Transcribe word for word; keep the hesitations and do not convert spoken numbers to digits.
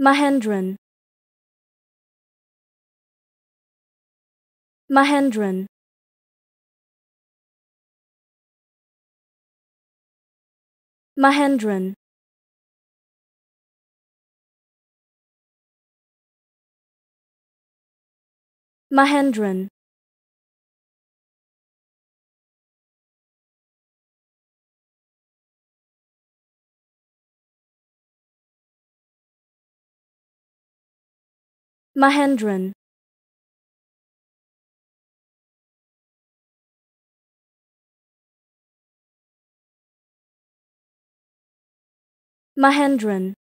Mahendran, Mahendran, Mahendran, Mahendran, Mahendran, Mahendran.